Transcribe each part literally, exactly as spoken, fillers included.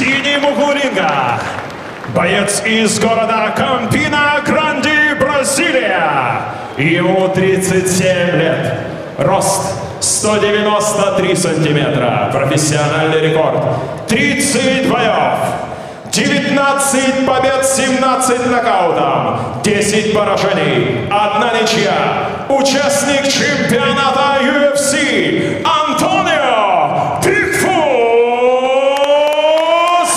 синем углу ринга боец из города Кампина, Гранди, Бразилия. Ему тридцать семь лет. Рост сто девяносто три сантиметра. Профессиональный рекорд. тридцать боев. девятнадцать побед, семнадцать нокаутов. десять поражений. одна ничья. Участник чемпионата ю эф си. Антонио «Бигфут»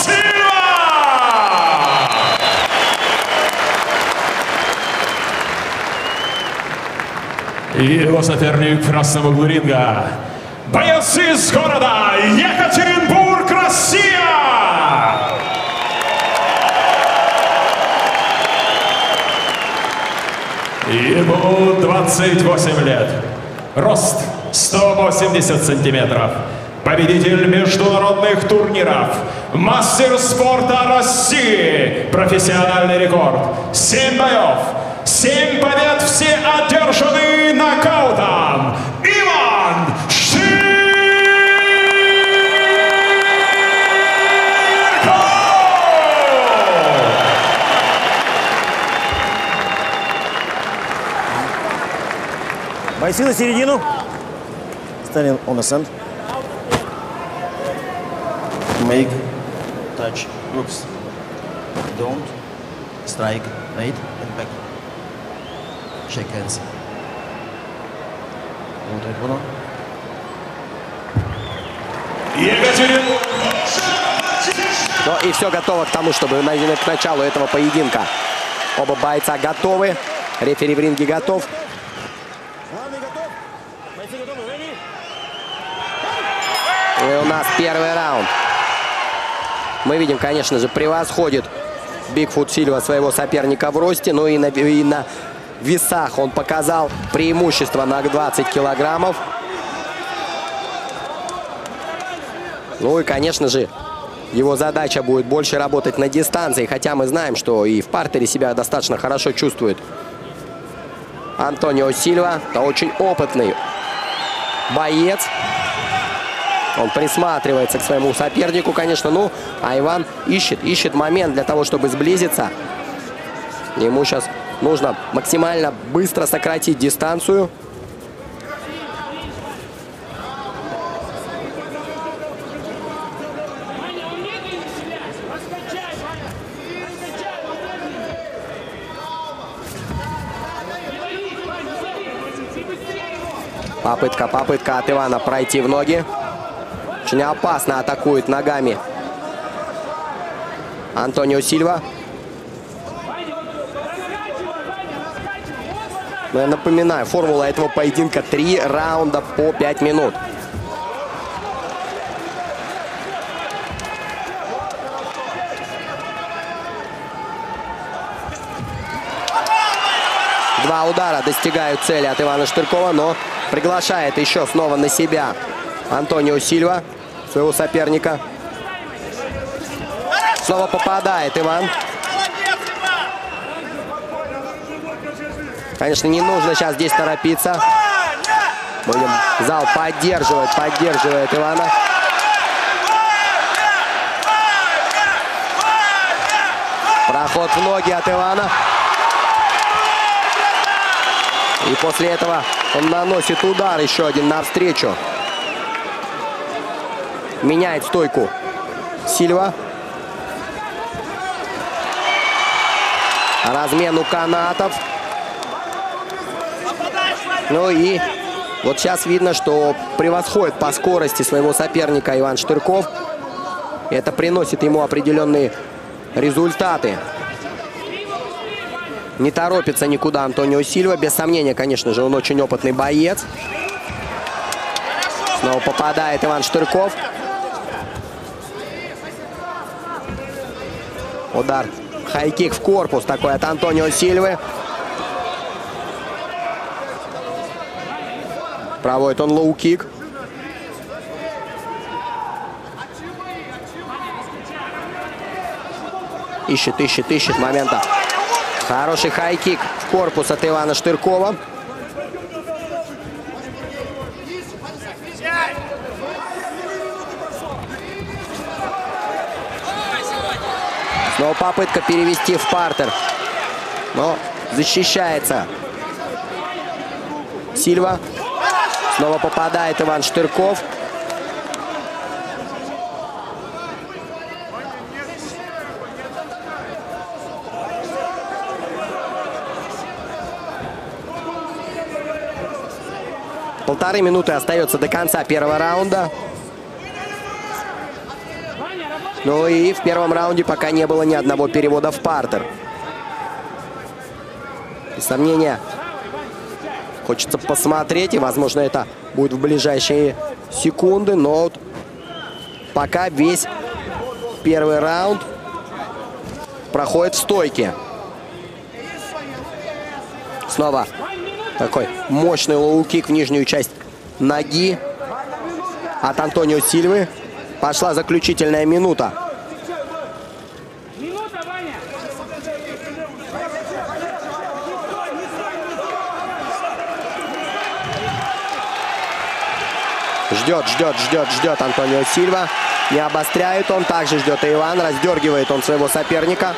Сильва! И его соперник в красном углу ринга. Боец из города Екатеринбург, Россия! Ему двадцать восемь лет. Рост сто восемьдесят сантиметров. Победитель международных турниров. Мастер спорта России. Профессиональный рекорд. семь боев. семь побед, все одержаны нокаутом. Иван Штырков! Бойцы на середину. Standing on the sand. Make touch groups. Don't strike right and back. Shake hands. Ну и все готово к тому, чтобы к началу этого поединка. Оба бойца готовы. Рефери в ринге готов. И у нас первый раунд. Мы видим, конечно же, превосходит Бигфут Сильва своего соперника в росте, но и на, и на весах он показал преимущество на двадцать килограммов. Ну и, конечно же, его задача будет больше работать на дистанции, хотя мы знаем, что и в партере себя достаточно хорошо чувствует. Антонио Сильва – это очень опытный боец. Он присматривается к своему сопернику, конечно. Ну, а Иван ищет, ищет момент для того, чтобы сблизиться. Ему сейчас нужно максимально быстро сократить дистанцию. Попытка, попытка от Ивана пройти в ноги. Очень опасно атакует ногами Антонио Сильва. Но я напоминаю, формула этого поединка — три раунда по пять минут. Два удара достигают цели от Ивана Штыркова, но приглашает еще снова на себя Антонио Сильва, своего соперника. Снова попадает Иван. Конечно, не нужно сейчас здесь торопиться. Будем зал поддерживать, поддерживает Ивана. Проход в ноги от Ивана. И после этого он наносит удар еще один навстречу. Меняет стойку Сильва. Размен у канатов. Ну и вот сейчас видно, что превосходит по скорости своего соперника Иван Штырков. Это приносит ему определенные результаты. Не торопится никуда Антонио Сильва. Без сомнения, конечно же, он очень опытный боец. Снова попадает Иван Штырков. Удар. Хайкик в корпус такой от Антонио Сильвы. Проводит он лоу-кик. Ищет, ищет, ищет момента. Хороший хайкик в корпус от Ивана Штыркова. Но попытка перевести в партер. Но защищается Сильва. Снова попадает Иван Штырков. Полторы минуты остается до конца первого раунда. Ну и в первом раунде пока не было ни одного перевода в партер. Без сомнения, хочется посмотреть, и, возможно, это будет в ближайшие секунды. Но вот пока весь первый раунд проходит в стойке. Снова такой мощный лоу-кик в нижнюю часть ноги от Антонио Сильвы. Пошла заключительная минута. Ждет, ждет, ждет, ждет Антонио Сильва. Не обостряет он, также ждет и Иван. Раздергивает он своего соперника.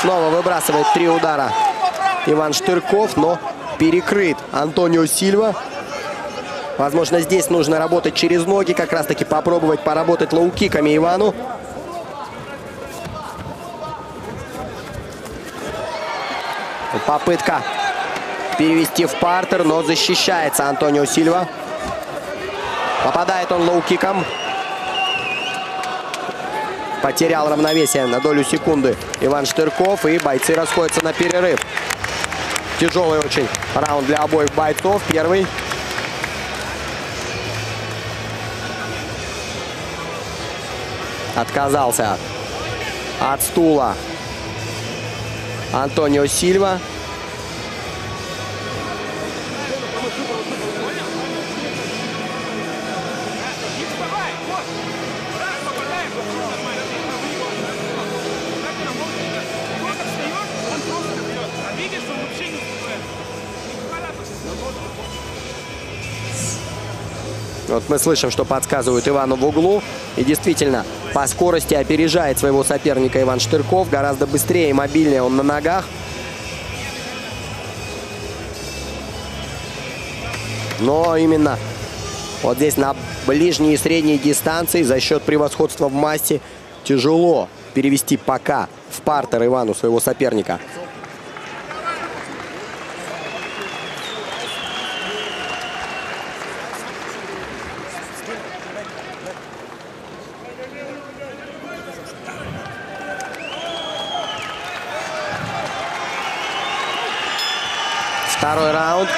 Снова выбрасывает три удара Иван Штырков, но перекрыт Антонио Сильва. Возможно, здесь нужно работать через ноги, как раз-таки попробовать поработать лоу-киками Ивану. Попытка перевести в партер, но защищается Антонио Сильва. Попадает он лоу-киком. Потерял равновесие на долю секунды Иван Штырков, и бойцы расходятся на перерыв. Тяжелый очень раунд для обоих бойцов. Первый. Отказался от стула Антонио Сильва. Вот мы слышим, что подсказывают Ивану в углу. И действительно, по скорости опережает своего соперника Иван Штырков. Гораздо быстрее и мобильнее он на ногах. Но именно вот здесь на ближней и средней дистанции за счет превосходства в массе тяжело перевести пока в партер Ивану своего соперника. Второй раунд.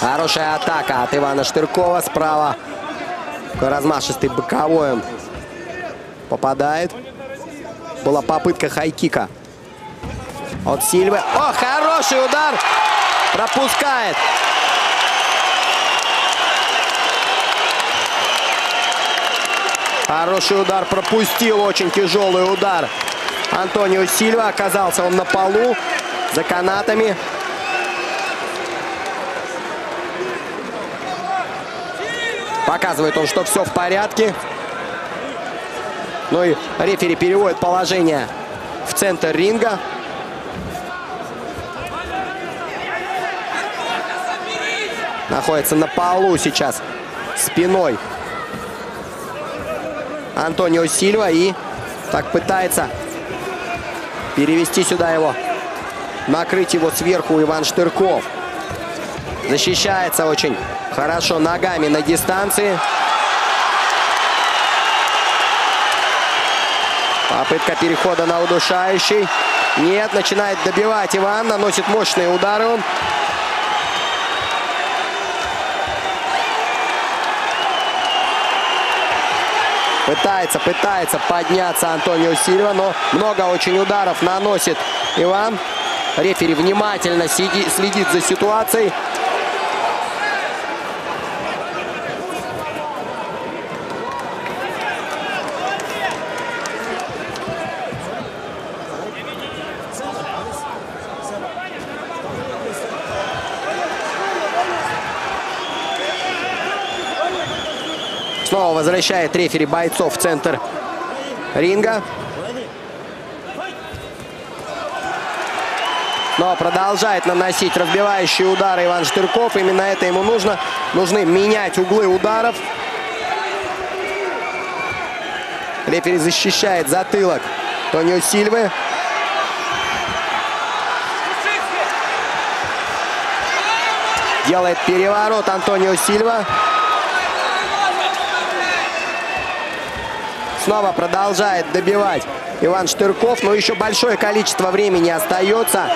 Хорошая атака от Ивана Штыркова. Справа размашистый боковой попадает. Была попытка хайкика от Сильвы. О, хороший удар! Пропускает. Хороший удар пропустил, очень тяжелый удар Антонио Сильва. Оказался он на полу, за канатами. Показывает он, что все в порядке. Ну и рефери переводит положение в центр ринга. Находится на полу сейчас спиной Антонио Сильва, и так пытается перевести сюда его, накрыть его сверху Иван Штырков. Защищается очень хорошо ногами на дистанции. Попытка перехода на удушающий. Нет, начинает добивать Иван, наносит мощные удары он. Пытается, пытается подняться Антонио Сильва, но много очень ударов наносит Иван. Рефери внимательно сиди, следит за ситуацией. Снова возвращает рефери бойцов в центр ринга. Но продолжает наносить разбивающие удары Иван Штырков. Именно это ему нужно. Нужны менять углы ударов. Рефери защищает затылок Антонио Сильвы. Делает переворот Антонио Сильва. Снова продолжает добивать Иван Штырков. Но еще большое количество времени остается.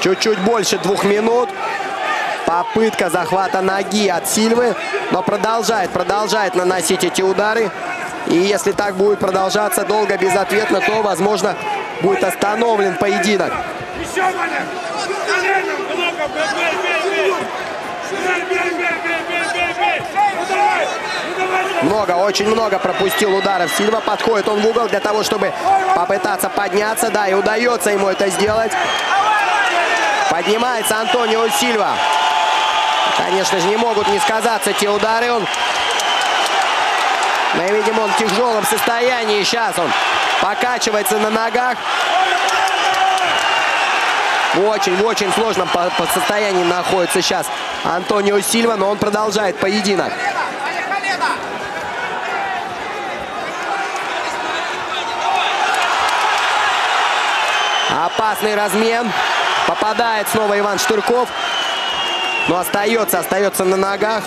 Чуть-чуть больше двух минут. Попытка захвата ноги от Сильвы. Но продолжает, продолжает наносить эти удары. И если так будет продолжаться долго, безответно, то, возможно, будет остановлен поединок. Много, очень много пропустил ударов Сильва. Подходит он в угол для того, чтобы попытаться подняться. Да, и удается ему это сделать. Поднимается Антонио Сильва. Конечно же, не могут не сказаться те удары. Он... Мы видим, он в тяжелом состоянии. Сейчас он покачивается на ногах. В очень, в очень сложном по по состоянии находится сейчас Антонио Сильва, но он продолжает поединок. Опасный размен. Попадает снова Иван Штырков. Но остается, остается на ногах.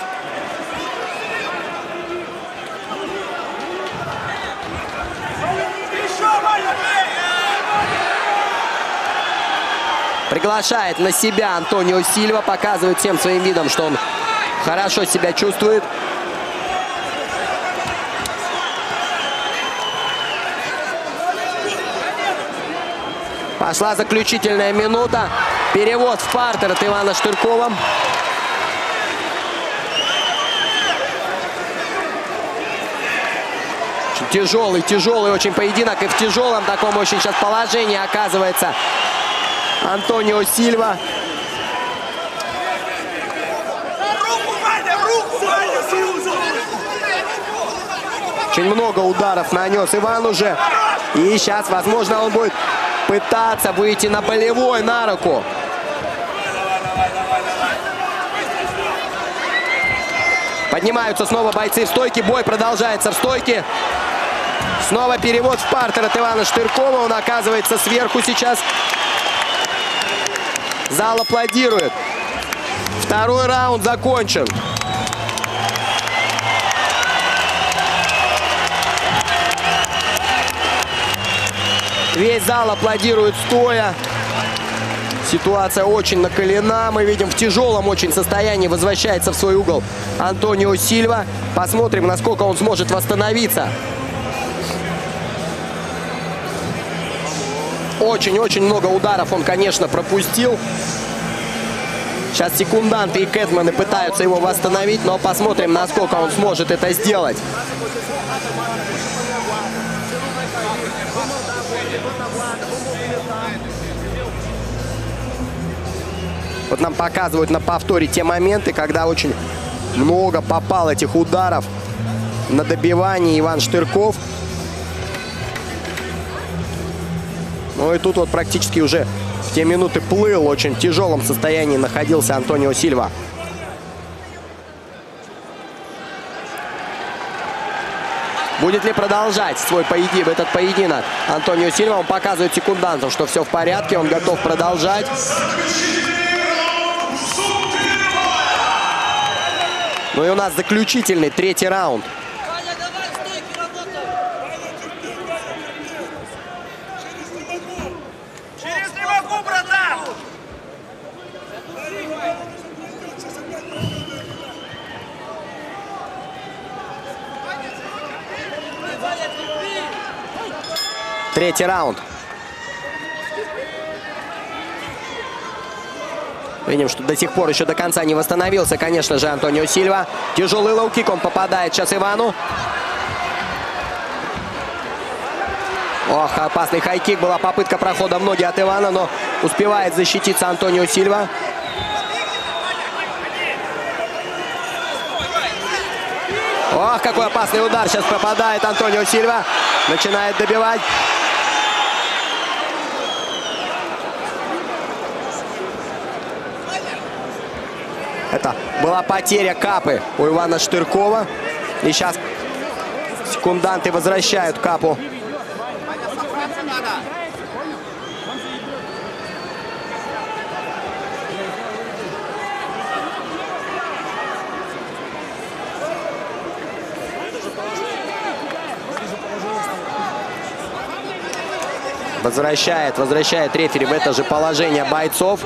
Приглашает на себя Антонио Сильва. Показывает всем своим видом, что он хорошо себя чувствует. Пошла заключительная минута. Перевод в партер от Ивана Штыркова. Тяжелый, тяжелый очень поединок. И в тяжелом таком очень сейчас положении оказывается Антонио Сильва. Очень много ударов нанес Иван уже. И сейчас, возможно, он будет пытаться выйти на болевой, на руку. Поднимаются снова бойцы в стойке. Бой продолжается в стойке. Снова перевод в партер от Ивана Штыркова. Он оказывается сверху сейчас. Зал аплодирует. Второй раунд закончен. Весь зал аплодирует стоя. Ситуация очень накалена. Мы видим, в тяжелом очень состоянии возвращается в свой угол Антонио Сильва. Посмотрим, насколько он сможет восстановиться. Очень-очень много ударов он, конечно, пропустил. Сейчас секунданты и кэтмены пытаются его восстановить, но посмотрим, насколько он сможет это сделать. Вот нам показывают на повторе те моменты, когда очень много попал этих ударов на добивание Иван Штырков. Ну и тут вот практически уже в те минуты плыл, очень в тяжелом состоянии находился Антонио Сильва. Будет ли продолжать свой поединок, этот поединок Антонио Сильва? Он показывает секундантам, что все в порядке, он готов продолжать. Ну и у нас заключительный третий раунд. Третий раунд. Видим, что до сих пор еще до конца не восстановился, конечно же, Антонио Сильва. Тяжелый лоу-кик, он попадает сейчас Ивану. Ох, опасный хай-кик. Была попытка прохода в ноги от Ивана, но успевает защититься Антонио Сильва. Ох, какой опасный удар. Сейчас попадает Антонио Сильва. Начинает добивать. Это была потеря капы у Ивана Штыркова. И сейчас секунданты возвращают капу. Возвращает, возвращает рефери в это же положение бойцов.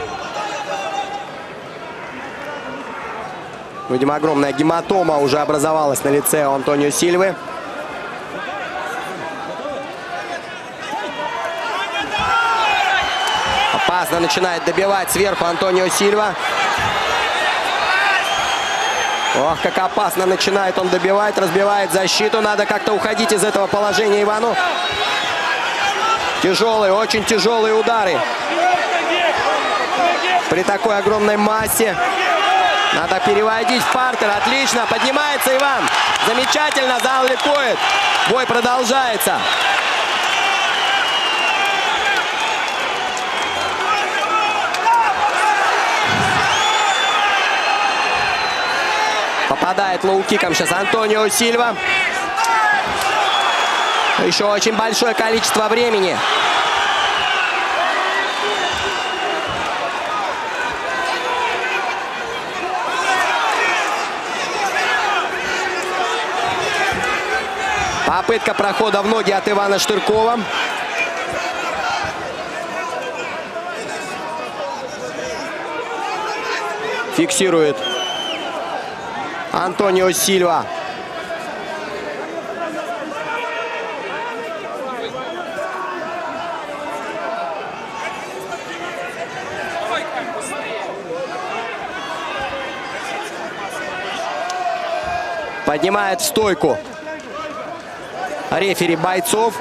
Видимо, огромная гематома уже образовалась на лице у Антонио Сильвы. Опасно начинает добивать сверху Антонио Сильва. Ох, как опасно начинает он добивать, разбивает защиту. Надо как-то уходить из этого положения Ивану. Тяжелые, очень тяжелые удары. При такой огромной массе. Надо переводить в партер. Отлично. Поднимается Иван. Замечательно. Зал ликует. Бой продолжается. Попадает лоу-киком сейчас Антонио Сильва. Еще очень большое количество времени. Попытка прохода в ноги от Ивана Штыркова. Фиксирует Антонио Сильва. Поднимает в стойку рефери бойцов.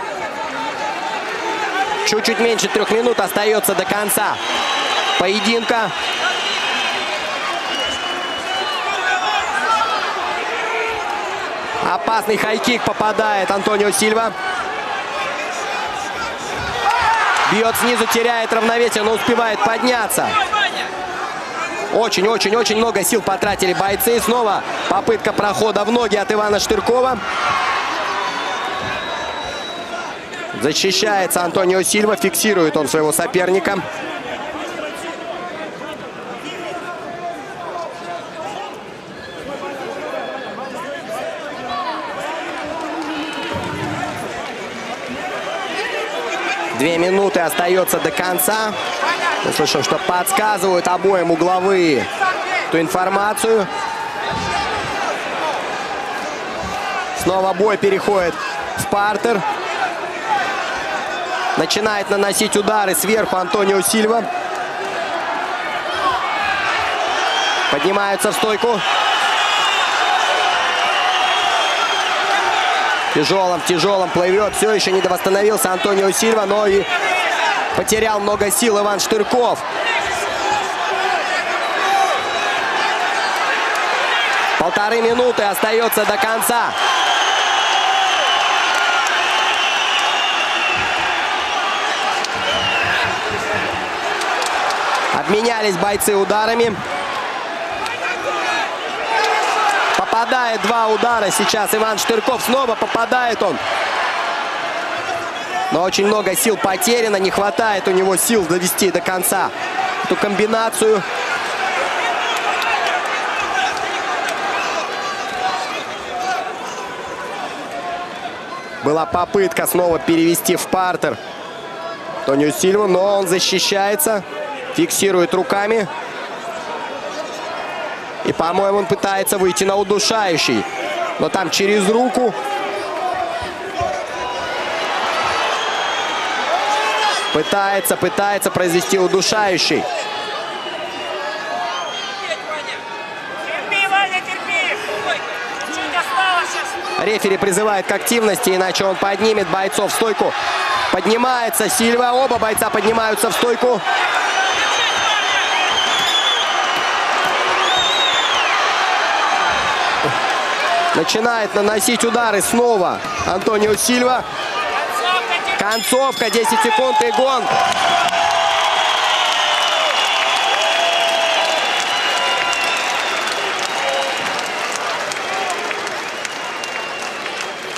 Чуть-чуть меньше трех минут остается до конца поединка. Опасный хайкик попадает Антонио Сильва. Бьет снизу, теряет равновесие, но успевает подняться. Очень-очень-очень много сил потратили бойцы. Снова попытка прохода в ноги от Ивана Штыркова. Защищается Антонио Сильва, фиксирует он своего соперника. Две минуты остается до конца. Мы слышим, что подсказывают обоим угловые эту информацию. Снова бой переходит в партер. Начинает наносить удары сверху Антонио Сильва. Поднимаются в стойку. Тяжелым, тяжелым плывет. Все еще не восстановился Антонио Сильва, но и потерял много сил Иван Штырков. Полторы минуты остается до конца. Обменялись бойцы ударами. Попадает два удара сейчас Иван Штырков. Снова попадает он. Но очень много сил потеряно. Не хватает у него сил довести до конца эту комбинацию. Была попытка снова перевести в партер Антонио Сильву, но он защищается. Фиксирует руками. И, по-моему, он пытается выйти на удушающий. Но там через руку. Пытается, пытается произвести удушающий. Рефери призывает к активности, иначе он поднимет бойцов в стойку. Поднимается Сильва. Оба бойца поднимаются в стойку. Начинает наносить удары снова Антонио Сильва. Концовка, десять секунд и гонг.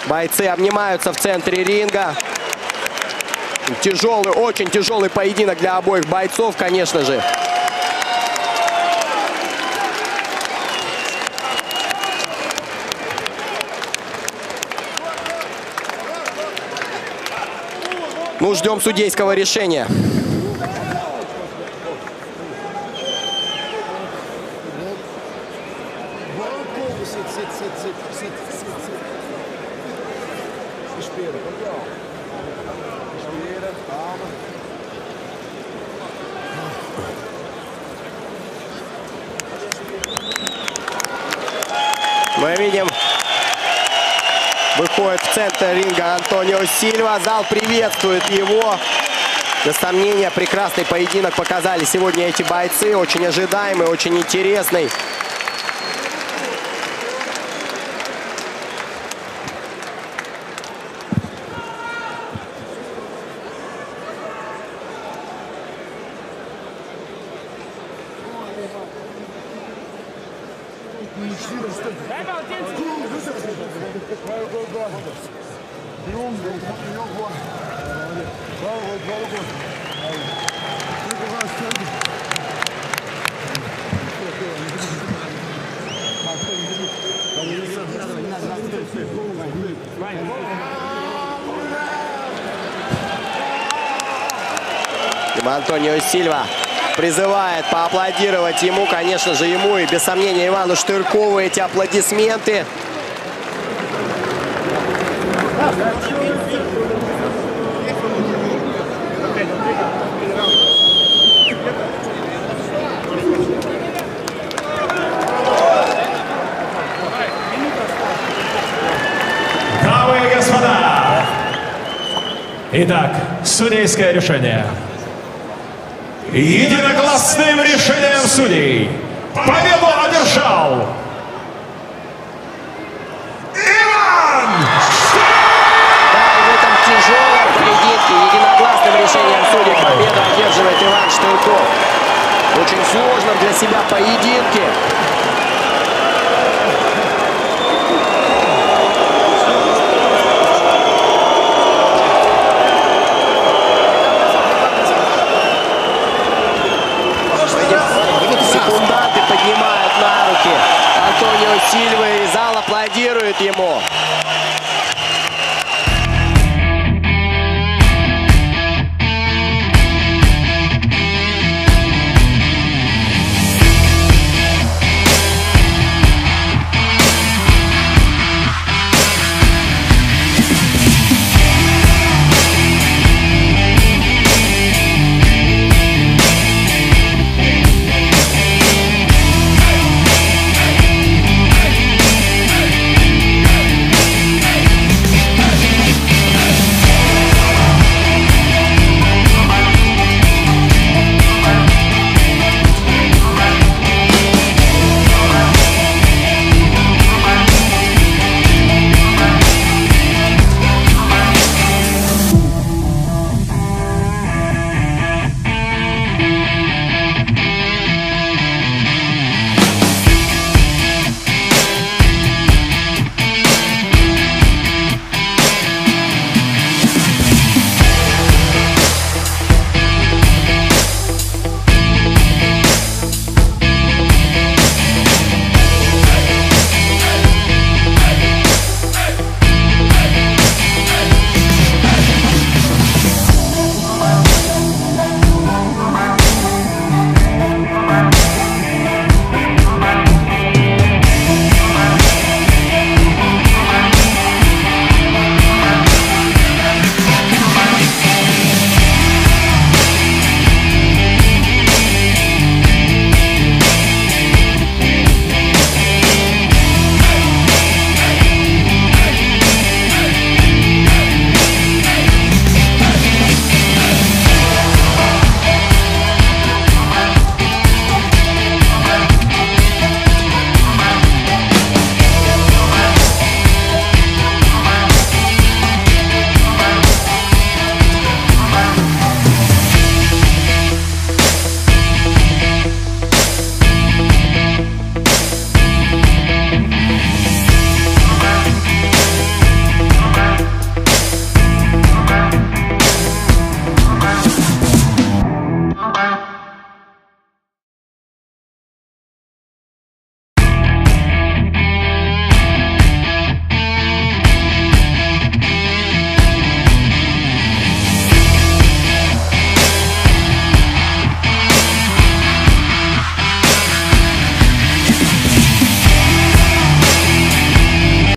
Бойцы обнимаются в центре ринга. Тяжелый, очень тяжелый поединок для обоих бойцов, конечно же. Ну, ждем судейского решения. Мы видим, выходит в центр ринга Антонио Сильва. Зал приветствует его. Без сомнения, прекрасный поединок показали сегодня эти бойцы. Очень ожидаемый, очень интересный. Антонио Сильва призывает поаплодировать ему, конечно же, ему и, без сомнения, Ивану Штыркову эти аплодисменты. Дамы и господа! Итак, судейское решение. Единогласным решением судей победу одержал Иван Штырков! Да, и в этом тяжелом поединке единогласным решением судей победу одерживает Иван Штырков. Очень сложном для себя поединке. Антонио Сильва, и зал аплодирует ему. We'll be right back.